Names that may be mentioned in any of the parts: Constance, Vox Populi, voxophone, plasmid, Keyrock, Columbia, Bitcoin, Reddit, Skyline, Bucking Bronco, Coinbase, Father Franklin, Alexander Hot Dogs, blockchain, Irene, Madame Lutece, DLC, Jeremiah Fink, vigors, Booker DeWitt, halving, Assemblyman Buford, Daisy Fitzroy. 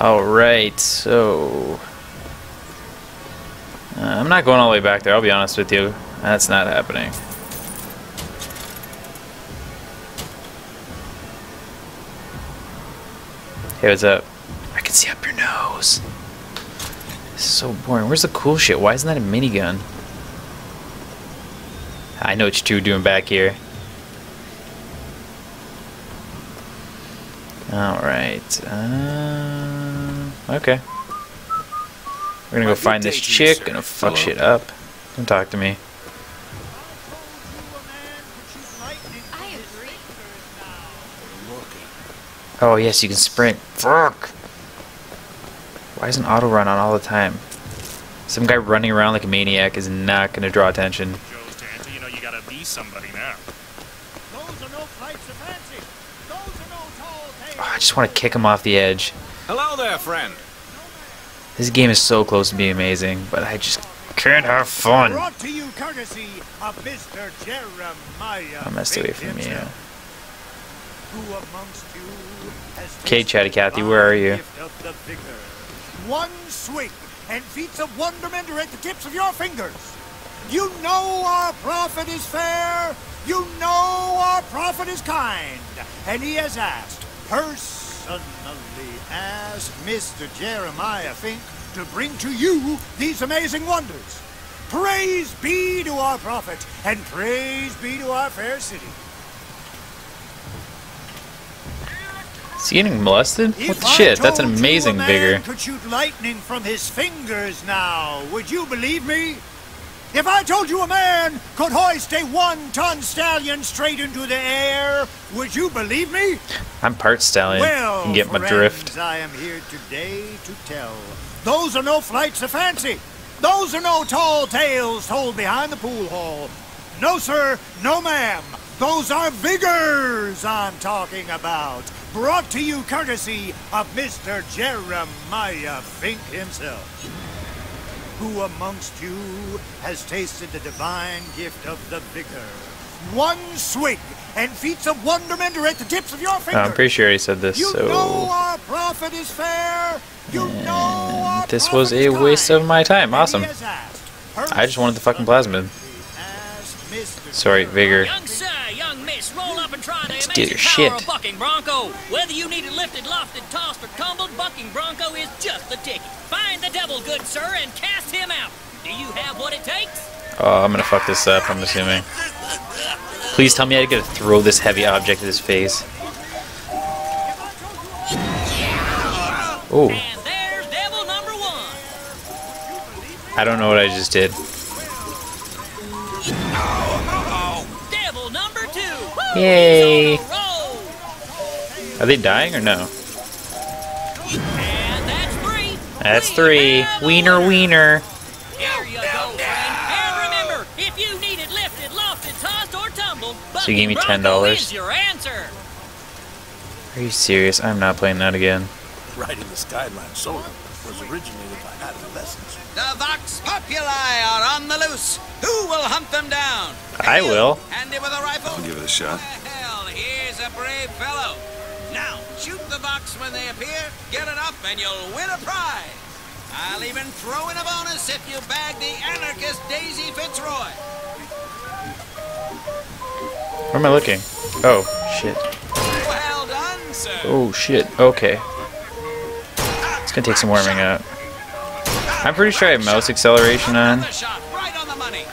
Alright, so... I'm not going all the way back there, I'll be honest with you. That's not happening. Hey, what's up? I can see up your nose. This is so boring. Where's the cool shit? Why isn't that a minigun? I know what you're doing back here. Alright. Okay. We're gonna go find this chick, gonna fuck shit up. Don't talk to me. Oh yes, you can sprint. Fuck! Why isn't auto run on all the time? Some guy running around like a maniac is not gonna draw attention. You know you gotta be somebody now. Those are no flights of fancy. Those are no tall tales. Oh, I just want to kick him off the edge. Hello there, friend. This game is so close to being amazing, but I just can't have fun. Brought to you courtesy of Mr. Jeremiah. I must away from you. Who amongst you has okay, Chatty Cathy, where are you? One swing and feats of wonderment are at the tips of your fingers. You know our prophet is fair. You know our prophet is kind. And he has asked personally. Asked Mr. Jeremiah Fink to bring to you these amazing wonders. Praise be to our prophet, and praise be to our fair city. Is he getting molested? What the shit? That's an amazing vigor. Could shoot lightning from his fingers now. Would you believe me? If I told you a man could hoist a 1-ton stallion straight into the air, would you believe me? I'm part stallion. Well, you can get my friends, drift. I am here today to tell. Those are no flights of fancy. Those are no tall tales told behind the pool hall. No, sir. No, ma'am. Those are vigors I'm talking about. Brought to you courtesy of Mr. Jeremiah Fink himself. Who amongst you has tasted the divine gift of the vigor? One swig and feats of wonderment are at the tips of your fingers. I'm pretty sure he said this. You so know our prophet is fair. You know our this was a waste of my time. Awesome. I just wanted the fucking plasmid. Sorry, vigor. Young sir, young miss, roll up and try the amazing power of Bucking Bronco. Whether you need it lifted, lofted, tossed, or tumbled, Bucking Bronco is just the ticket. Find the devil, good sir, and cast him out. Do you have what it takes? Oh, I'm gonna fuck this up, I'm assuming. Please tell me I gotta throw this heavy object at his face. Oh. And there's devil number one. I don't know what I just did. Yay! Are they dying or no? And that's three. That's three. Wiener, wiener. There you go, friend. And remember, if you need it lifted, lofted, tossed, or tumbled, so you gave me $10. Are you serious? I'm not playing that again. Right in the Skyline solo was originated by adolescents. The Vox Populi are on the loose. Who will hunt them down? I will. Hand him with a rifle. I'll give it a shot. Hell, here's a brave fellow. Now, shoot the Vox when they appear, get it up, and you'll win a prize. I'll even throw in a bonus if you bag the anarchist Daisy Fitzroy. Where am I looking? Oh, shit. Well done, sir. Oh, shit. Okay. It's gonna take some warming up. I'm pretty sure I have mouse acceleration on. Shot right on the money.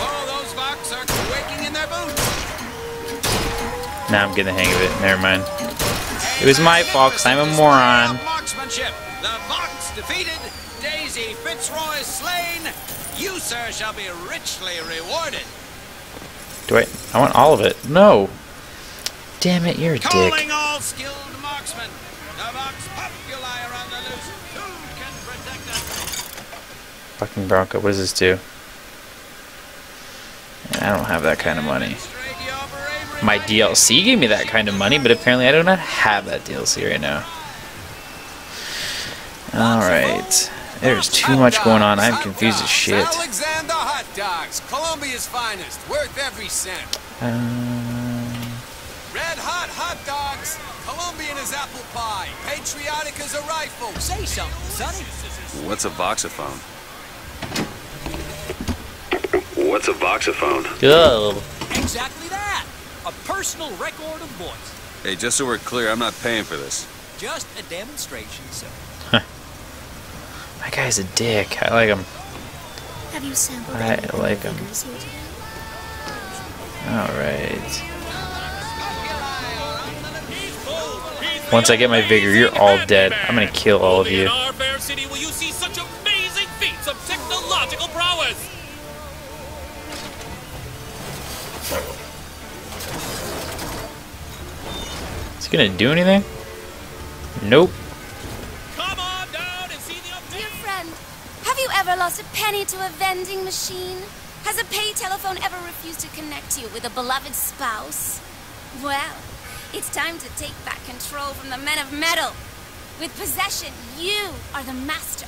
Oh, those Vox are quaking in their boots. Now I'm getting the hang of it. Never mind. It was my fault because I'm a moron. The Vox defeated, Daisy Fitzroy slain. You, sir, shall be richly rewarded. Do I want all of it. No. Damn it, you're a dick. Calling all skilled marksmen. The Vox Populi are on the loose. Who can protect us? Bucking Bronco, what does this do? I don't have that kind of money. My DLC gave me that kind of money, but apparently I do not have that DLC right now. Alright. There's too much going on. I'm confused as shit. Alexander Hot Dogs, Columbia's finest, worth every cent. Red hot hot dogs, Colombian as apple pie, patriotic as a rifle. Say something, sonny. What's a voxophone? What's a voxophone? Good. Exactly that. A personal record of voice. Hey, just so we're clear, I'm not paying for this. Just a demonstration, sir. That guy's a dick. I like him. Have you sampled I like him. Alright. Once I get my vigor, you're all dead. I'm gonna kill all of you. In our fair city, will you see such amazing feats of technological prowess? Is he gonna do anything? Nope. Come on down and see the dear friend. Have you ever lost a penny to a vending machine? Has a pay telephone ever refused to connect you with a beloved spouse? Well, it's time to take back control from the men of metal. With possession, you are the master.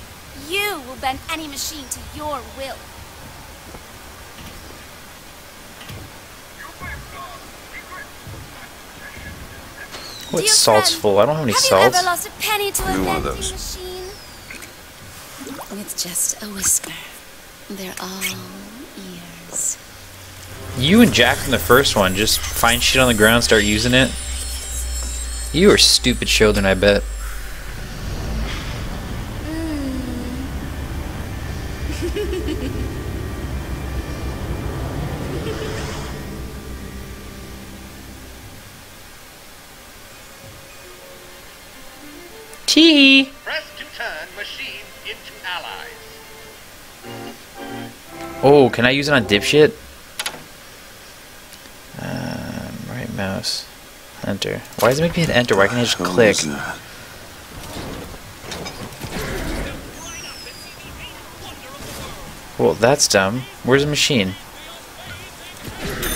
You will bend any machine to your will. What salt's full? I don't have any salt. Have you ever lost a penny to a vending machine? It's just a whisper. They're all ears. You and Jack from the first one just find shit on the ground, start using it. You are stupid children, I bet. Press to turn machine into allies. Oh, can I use it on dipshit? Right mouse. Enter. Why does it make me hit enter? Why can't I just click? Well, that's dumb. Where's the machine?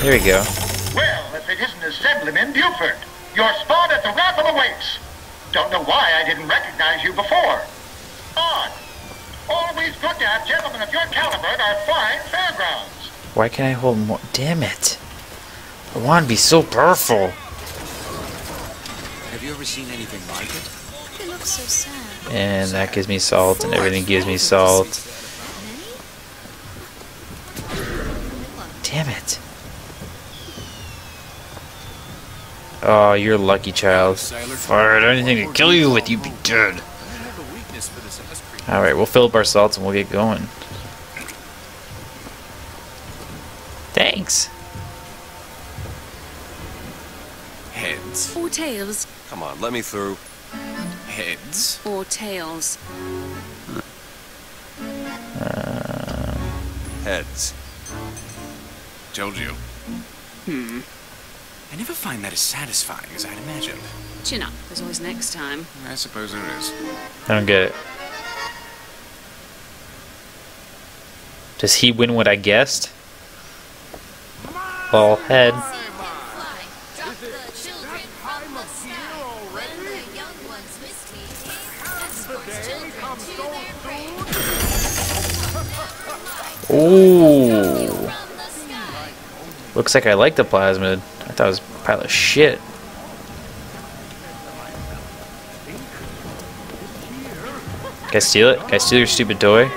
There we go. Well, if it isn't Assemblyman Buford, your spawn at the raffle awaits. Don't know why I didn't recognize you before. On. Always good to have gentlemen of your caliber at our fine fairgrounds. Why can't I hold more? Damn it. I want to be so powerful. Have you ever seen anything like it? It looks so sad. And that gives me salt, and everything gives me salt. Damn it. Oh, you're a lucky child. Fired anything to kill you with, you'd be dead. Alright, we'll fill up our salts and we'll get going. Thanks. Heads. Or tails. Come on, let me through. Heads. Or tails. Heads. Told you. I never find that as satisfying as I'd imagined. Chin up. There's always next time. I suppose there is. I don't get it. Does he win what I guessed? Ball head. Ooh. Looks like I like the plasmid. I thought it was a pile of shit. Can I steal it? Can I steal your stupid toy?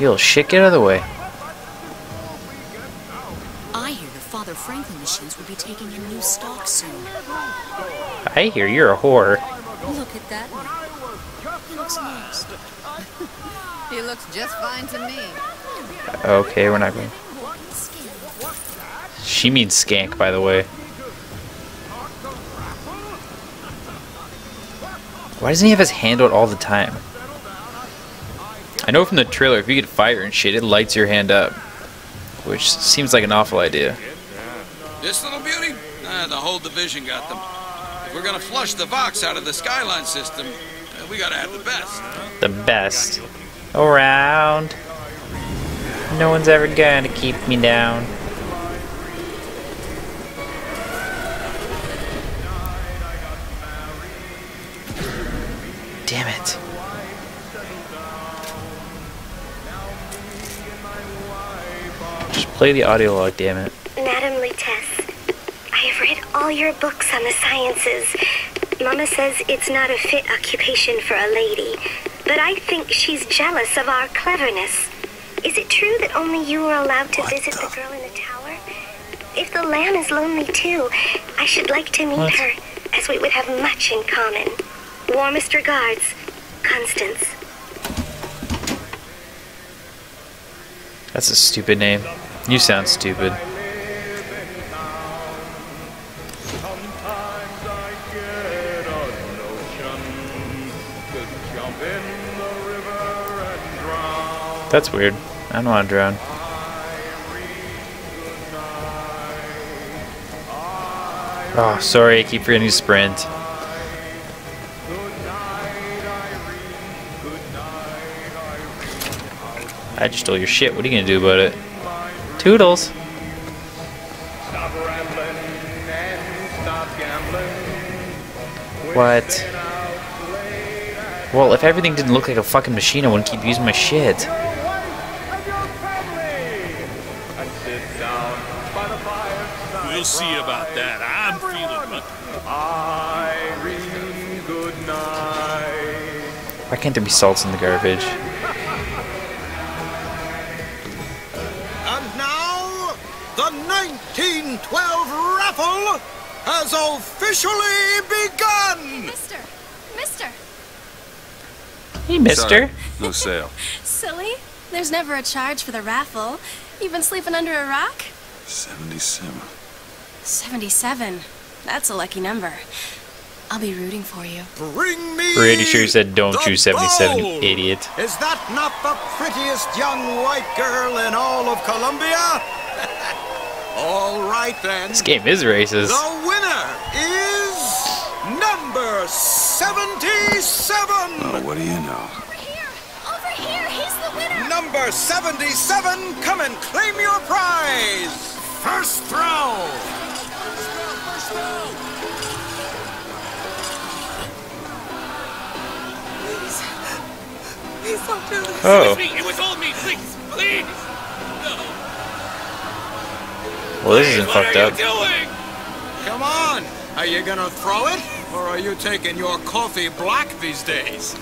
You little shit, get out of the way. I hear the Father Franklin machines will be taking in new stock soon. I hear you're a whore. Look at that one. He looks nice. He looks just fine to me. Okay, we're not going. She means skank, by the way. Why doesn't he have his hand out all the time? I know from the trailer, if you get fire and shit, it lights your hand up. Which seems like an awful idea. This little beauty? The whole division got them. If we're gonna flush the Vox out of the Skyline system, we gotta have the best. The best. Around. No one's ever gonna keep me down. Play the audio log, damn it. Madame Lutece, I have read all your books on the sciences. Mama says it's not a fit occupation for a lady, but I think she's jealous of our cleverness. Is it true that only you were allowed to visit the girl in the tower? If the lamb is lonely too, I should like to meet her, as we would have much in common. Warmest regards, Constance. That's a stupid name. You sound stupid. That's weird. I don't want to drown. Oh, sorry, I keep forgetting to sprint. I just stole your shit. What are you gonna do about it? Toodles! What? Well, if everything didn't look like a fucking machine, I wouldn't keep using my shit. We'll see about that. I'm feeling it. Irene, good night. Why can't there be salts in the garbage? And now, the 1912 raffle has officially begun. Mister. Hey, mister. Sorry, no sale. Silly. There's never a charge for the raffle. You've been sleeping under a rock? 77. 77. That's a lucky number. I'll be rooting for you. Bring me. Pretty sure you said don't choose 77, you idiot. Is that not the prettiest young white girl in all of Columbia? All right then. This game is racist. The winner is number 77. Oh, what do you know? Over here, he's the winner. Number 77, come and claim your prize. First throw! Please. Please don't do this. Oh. It was all me, please. Please. No. Well, this isn't fucked up. What are you doing? Come on. Are you gonna throw it? Or are you taking your coffee black these days?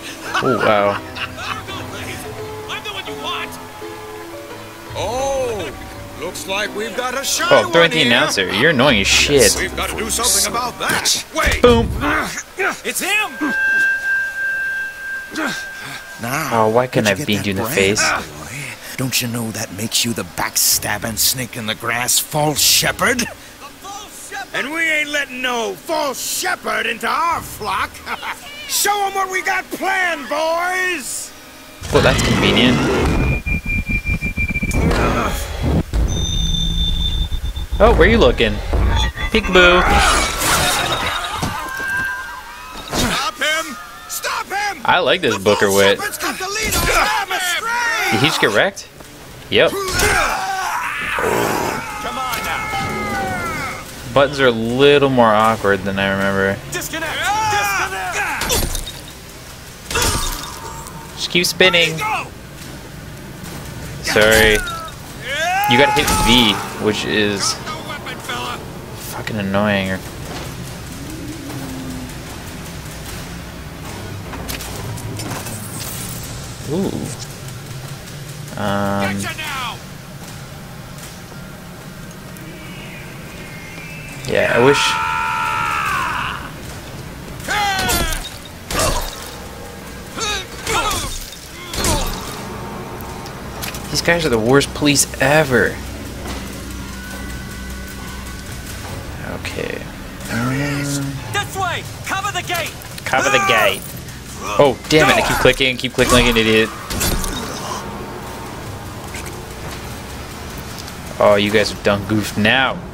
Oh, wow. I'm the one you want. Oh. Looks like we've got a shot. Oh, throwing the announcer. You're annoying as shit. We've got to do something about that. Wait. Boom. It's him. Now, oh, why can't I beat you in the face? Boy? Don't you know that makes you the backstabbing snake in the grass, false shepherd? And we ain't letting no false shepherd into our flock. Show them what we got planned, boys. Well, that's convenient. Oh, where are you looking? Peekaboo! Stop him! Stop him! I like this Booker DeWitt. Did he just get wrecked? Yep. Oh. Come on now. Buttons are a little more awkward than I remember. Disconnect. Disconnect. Just keep spinning. Sorry. You gotta hit V, which is fucking annoying. Ooh. Yeah, I wish. These guys are the worst police ever. Okay. This way. Cover the gate. Cover the gate. Oh damn it! I keep clicking like an idiot. Oh, you guys are done goofed now.